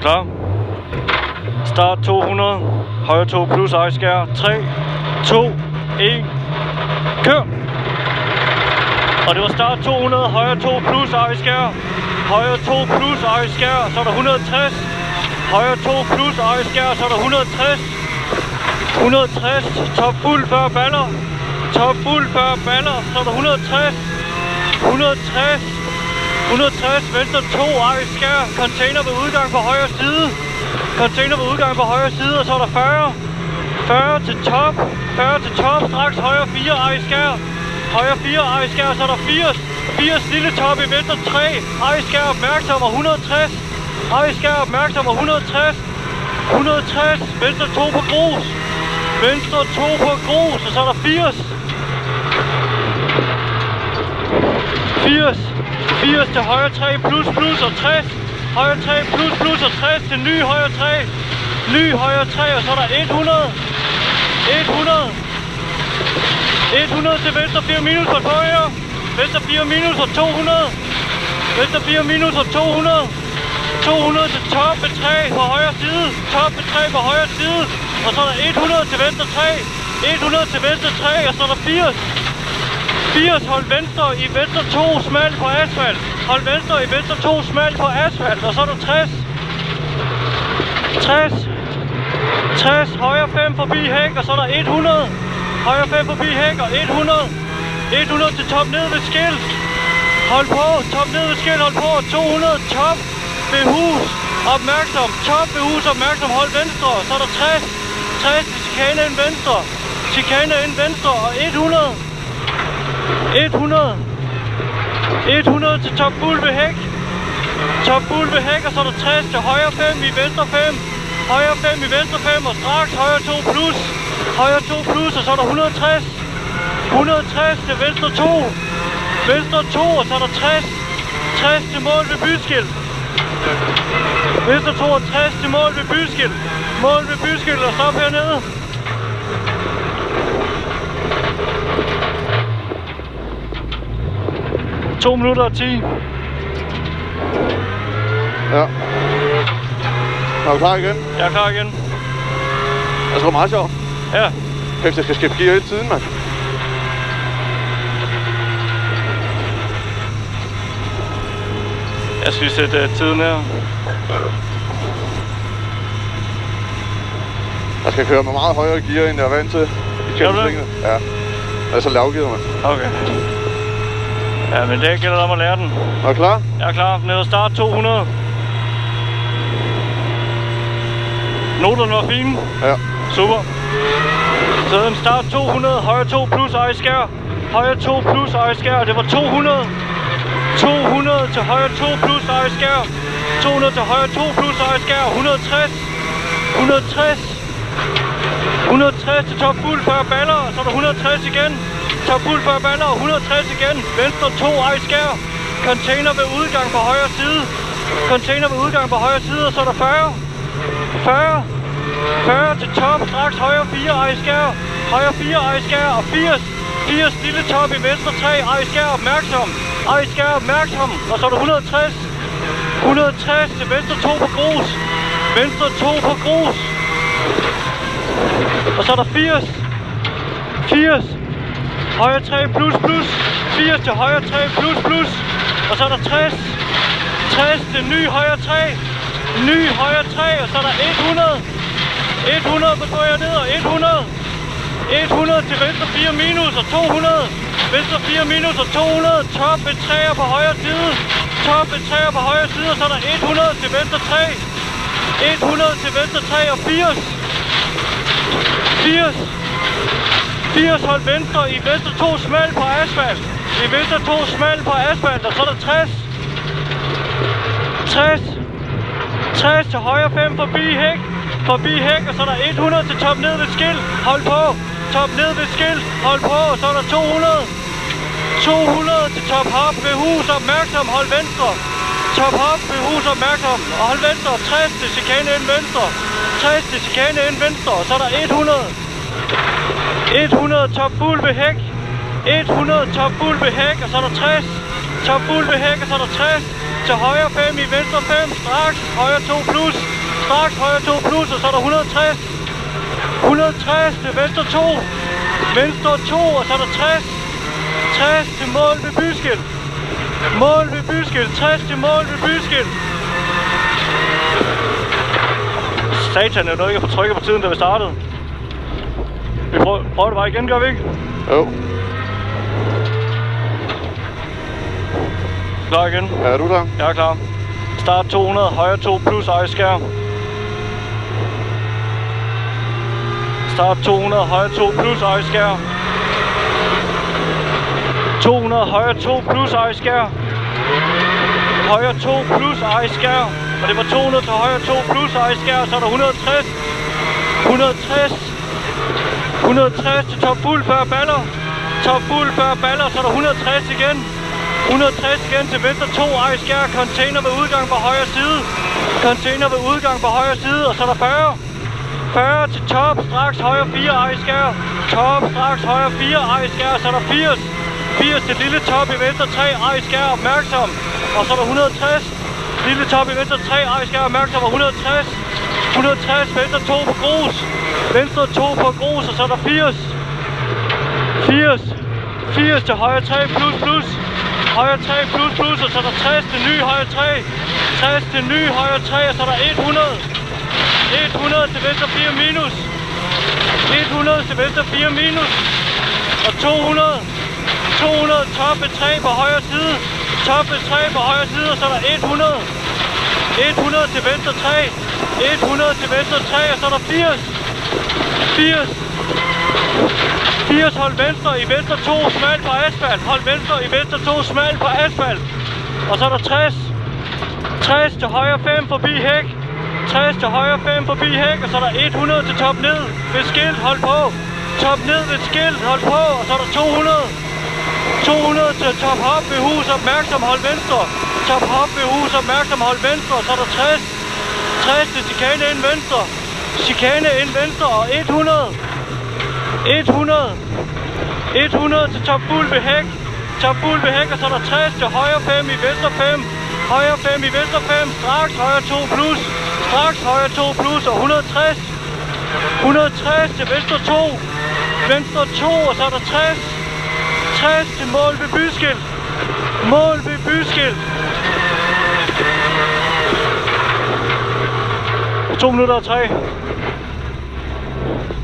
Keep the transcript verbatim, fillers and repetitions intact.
og klar. Start to hundrede, højre to plus ejskær. tre, to, et, kør! Og det var start to hundrede, højre to plus ejskær. Højre to plus ejskær, så er der et hundrede og tres. Højre to plus ejskær, så er der et hundrede og tres. et hundrede og tres, top fuld før baller. Top fuld før baller, så er der et hundrede og tres. et hundrede og tres. et hundrede og tres, venstre to, ejskær, container ved udgang på højre side. Container ved udgang på højre side, og så er der fyrre. fyrre til top, fyrre til top, straks højre fire, ejskær. Højre fire, ejskær, så er der firs. firs lille top i venstre tre, ejskær opmærksom, og et hundrede og tres. Ejskær opmærksom, og et hundrede og tres. et hundrede og tres, venstre to på grus. Venstre to på grus, og så er der firs. firs. firs til højre tre plus plus og tres. Højre tre plus plus og tres til ny højre tre. Ny højre tre, og så er der et hundrede. et hundrede. et hundrede til venstre fire minus og højre. Venstre fire minus og to hundrede. Venstre fire minus og to hundrede. to hundrede til top med tre på højre side. Top med tre på højre side. Og så er der et hundrede til venstre tre. et hundrede til venstre tre, og så er der firs. firs, hold venstre i venstre to, smal på asfalt. Hold venstre i venstre to, smal på asfalt. Og så er du tres. tres. tres, højre fem forbi hæk, og så er der et hundrede. Højre fem forbi hæk, og et hundrede. et hundrede til top ned ved skilt. Hold på, top ned ved skilt, hold på. to hundrede, top ved hus, opmærksom. Top ved hus, opmærksom, hold venstre. Så er der tres. tres, chikane ind venstre. Chikane ind venstre, og et hundrede. et hundrede. et hundrede til top bull ved hæk. Top bull ved hæk, og så er der tres til højre fem i venstre fem. Højre fem i venstre fem, og straks højre to plus. Højre to plus, og så er der et hundrede og tres. et hundrede og tres til venstre to. Venstre to, og så er der tres. tres til mål ved byskilt. Venstre toogtres til mål ved byskilt. Mål ved byskilt, og stop hernede. to minutter og ti. Ja. Er du klar igen? Jeg er klar igen. Det er sgu meget sjovt. Ja. Kæft, jeg skal skifte gear hele tiden, mand. Jeg skal lige sætte uh, tiden her. Jeg skal køre med meget højere gear, end jeg er vant til. Gør du det? Ja. Jeg er så lavgear, mand. Okay. Ja, men det gælder om at lære den. Er du klar? Jeg er klar. Ned og start to hundrede. Noterne var fine. Ja. Super. Sådan start to hundrede, højre to plus ejskær. Højre to plus ejskær, det var to hundrede. to hundrede til højre to plus ejskær. to hundrede til højre to plus ejskær, et hundrede og tres. et hundrede og tres. et hundrede og tres til top fuld før baller, og så er der et hundrede og tres igen. Top fuld før baller, og et hundrede og tres igen. Venstre to, ejskær. Container ved udgang på højre side. Container ved udgang på højre side, og så er der fyrre. fyrre. fyrre til top, straks højre fire, ejskær. Højre fire, ejskær, og firs. firs lille top i venstre tre, ejskær opmærksom. Ejskær opmærksom, og så er der et hundrede og tres. et hundrede og tres til venstre to på grus. Venstre to på grus. Og så er der firs. firs. Højre tre plus plus. firs til højre tre plus plus. Og så er der tres. tres til ny højre tre. Ny højre tre. Og så er der et hundrede. et hundrede på trøjer ned og et hundrede. et hundrede til venstre fire minus og to hundrede. Venstre fire minus og to hundrede. Top ved treer på højre side. Top ved treer på højre side. Og så er der et hundrede til venstre tre. et hundrede til venstre tre og firs. firs. firs, hold venstre i venstre to, smal på asfalt. I venstre to, smal på asfalt, og så er der tres. tres. tres til højre fem forbi hæk. Forbi hæk, og så er der et hundrede til top ned ved skilt. Hold på. Top ned ved skilt. Hold på, og så er der to hundrede. to hundrede til top hop ved hus. Opmærksom, hold venstre. Top hop ved hus, opmærksom. Og hold venstre. tres til chikane ind venstre. tres til chikane ind venstre, og så er der et hundrede. et hundrede top fuld ved hæk. et hundrede top fuld ved hæk, og så er der tres. Top fuld ved hæk, og så er der tres. til højre fem, i venstre fem, straks højre to plus, straks højre to plus, og så er der et hundrede og tres, et hundrede og tres til venstre to, venstre to, og så er der tres, tres til mål ved Byskilt, mål ved Byskilt, tres til mål ved Byskilt. Satan, jeg nåede ikke at få trykket på tiden, da vi startede. Vi prøver, prøver det bare igen, gør vi ikke? Jo. Klar igen? Ja, er du der? Jeg er klar. Start to hundrede, højre to plus Ejskær. Start to hundrede, højre to plus Ejskær. to hundrede, højre to plus Ejskær. Højre to plus Ejskær. Og det var to hundrede til højre to plus Ejskær, så er der et hundrede og tres. et hundrede og tres. et hundrede og tres til top fuld før baller. Top fuld før baller, så er der et hundrede og tres igen. et hundrede og tres igen til venstre to, Ejskær, container ved udgang på højre side. Container ved udgang på højre side, og så er der fyrre. fyrre til top, straks højre fire, Ejskær. Top, straks højre fire, Ejskær, så er der firs. firs til lille top i venstre tre, Ejskær, opmærksom. Og så er der et hundrede og tres. Lille top i venstre tre, Ejskær, opmærksom, og et hundrede og tres. et hundrede og tres, venstre to på grus. Venstre to på grus, og så er der firs. firs. firs til højre tre, plus, plus. Højre tre plus plus, og så er der tres til ny højre tre. tres til ny højre tre, og så er der et hundrede. et hundrede til venstre fire minus. et hundrede til venstre fire minus. Og to hundrede. to hundrede top ved tre på højre side. Top ved tre på højre side, og så er der et hundrede. et hundrede til venstre tre. et hundrede til venstre tre, og så er der firs. firs. firs, hold venstre i venstre to, smal på asfalt. Hold venstre i venstre to, smal på asfalt. Og så er der tres. tres til højre fem forbi hæk. tres til højre fem forbi hæk. Og så er der et hundrede til top ned ved skilt. Hold på. Top ned ved skilt. Hold på. Og så er der to hundrede. to hundrede til top hop ved hus. Opmærksom, hold venstre. Top hop ved hus. Opmærksom, hold venstre. Og så er der tres. tres til chikane ind venstre. Chikane ind venstre. Og et hundrede. et hundrede. et hundrede til top fuld ved hæk. Top fuld ved hæk, og så er der tres til højre fem i venstre fem. Højre fem i venstre fem. Straks højre to plus. Straks højre to plus. Og et hundrede og tres. et hundrede og tres til venstre to. Venstre to, og så er der tres. tres til mål ved Byskilt. Mål ved Byskilt. to minutter og tre.